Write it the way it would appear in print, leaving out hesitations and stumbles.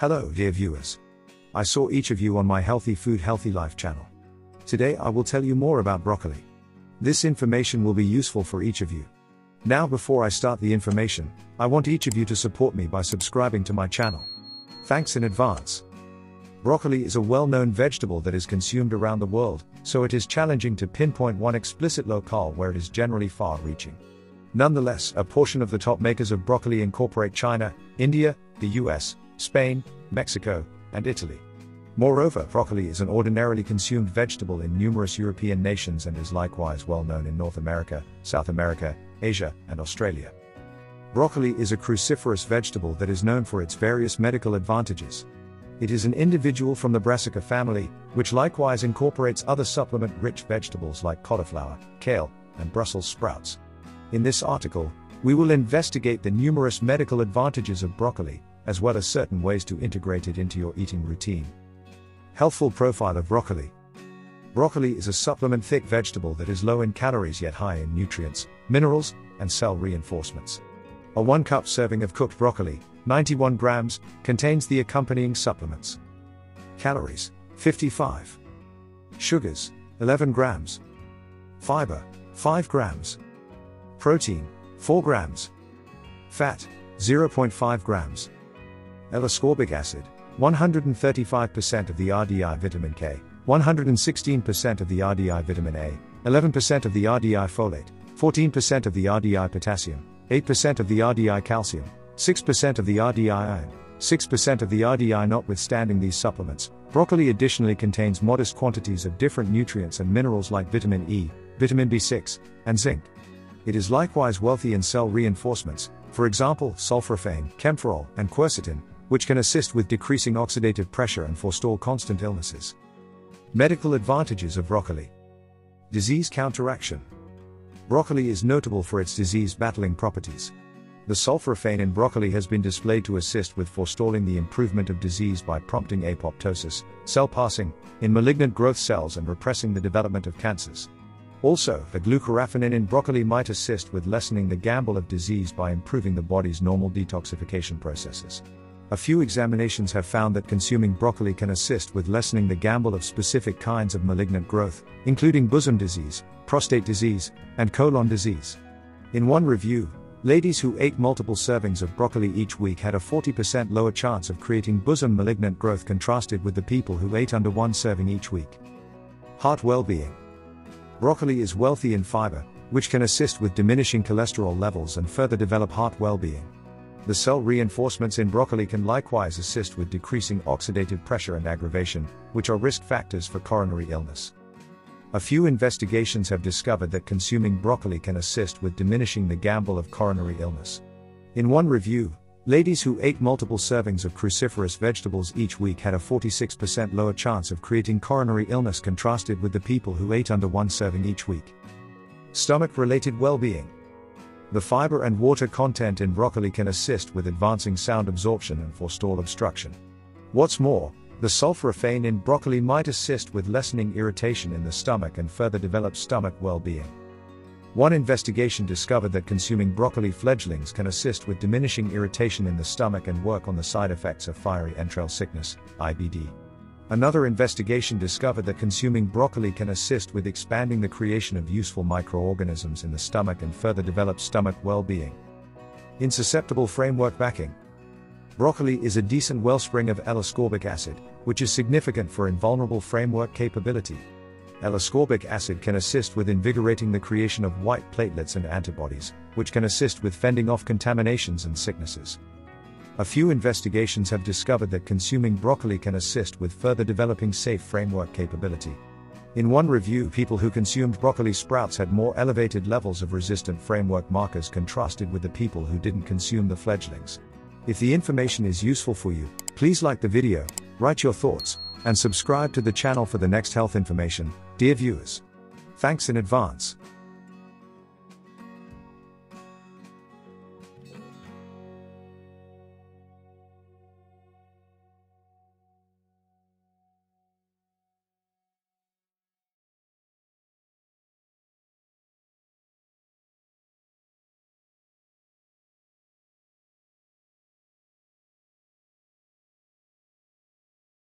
Hello, dear viewers. I saw each of you on my Healthy Food Healthy Life channel. Today I will tell you more about broccoli. This information will be useful for each of you. Now before I start the information, I want each of you to support me by subscribing to my channel. Thanks in advance. Broccoli is a well-known vegetable that is consumed around the world, so it is challenging to pinpoint one explicit locale where it is generally far-reaching. Nonetheless, a portion of the top makers of broccoli incorporate China, India, the US, Spain, Mexico, and Italy. Moreover, broccoli is an ordinarily consumed vegetable in numerous European nations and is likewise well known in North America, South America, Asia, and Australia. Broccoli is a cruciferous vegetable that is known for its various medical advantages. It is an individual from the Brassica family, which likewise incorporates other supplement-rich vegetables like cauliflower, kale, and Brussels sprouts. In this article, we will investigate the numerous medical advantages of broccoli, as well as certain ways to integrate it into your eating routine. Healthful profile of broccoli. Broccoli is a supplement-thick vegetable that is low in calories yet high in nutrients, minerals, and cell reinforcements. A 1-cup serving of cooked broccoli, 91 grams, contains the accompanying supplements. Calories, 55. Sugars, 11 grams. Fiber, 5 grams. Protein, 4 grams. Fat, 0.5 grams. L-ascorbic acid, 135% of the RDI vitamin K, 116% of the RDI vitamin A, 11% of the RDI folate, 14% of the RDI potassium, 8% of the RDI calcium, 6% of the RDI iron, 6% of the RDI. Notwithstanding these supplements, broccoli additionally contains modest quantities of different nutrients and minerals like vitamin E, vitamin B6, and zinc. It is likewise wealthy in cell reinforcements, for example, sulforaphane, kaempferol, and quercetin, which can assist with decreasing oxidative pressure and forestall constant illnesses. Medical advantages of broccoli. Disease counteraction. Broccoli is notable for its disease-battling properties. The sulforaphane in broccoli has been displayed to assist with forestalling the improvement of disease by prompting apoptosis, cell passing, in malignant growth cells and repressing the development of cancers. Also, the glucoraphanin in broccoli might assist with lessening the gamble of disease by improving the body's normal detoxification processes. A few examinations have found that consuming broccoli can assist with lessening the gamble of specific kinds of malignant growth, including bosom disease, prostate disease, and colon disease. In one review, ladies who ate multiple servings of broccoli each week had a 40% lower chance of creating bosom malignant growth contrasted with the people who ate under one serving each week. Heart well-being. Broccoli is wealthy in fiber, which can assist with diminishing cholesterol levels and further develop heart well-being. The cell reinforcements in broccoli can likewise assist with decreasing oxidative pressure and aggravation, which are risk factors for coronary illness. A few investigations have discovered that consuming broccoli can assist with diminishing the gamble of coronary illness. In one review, ladies who ate multiple servings of cruciferous vegetables each week had a 46% lower chance of creating coronary illness contrasted with the people who ate under one serving each week. Stomach-related well-being. The fiber and water content in broccoli can assist with advancing sound absorption and forestall obstruction. What's more, the sulforaphane in broccoli might assist with lessening irritation in the stomach and further develop stomach well-being. One investigation discovered that consuming broccoli fledglings can assist with diminishing irritation in the stomach and work on the side effects of fiery entrail sickness, IBD. Another investigation discovered that consuming broccoli can assist with expanding the creation of useful microorganisms in the stomach and further develop stomach well-being. Insusceptible framework backing. Broccoli is a decent wellspring of L-ascorbic acid, which is significant for invulnerable framework capability. L-ascorbic acid can assist with invigorating the creation of white platelets and antibodies, which can assist with fending off contaminations and sicknesses. A few investigations have discovered that consuming broccoli can assist with further developing safe framework capability. In one review, people who consumed broccoli sprouts had more elevated levels of resistant framework markers contrasted with the people who didn't consume the fledglings. If the information is useful for you, please like the video, write your thoughts, and subscribe to the channel for the next health information, dear viewers. Thanks in advance.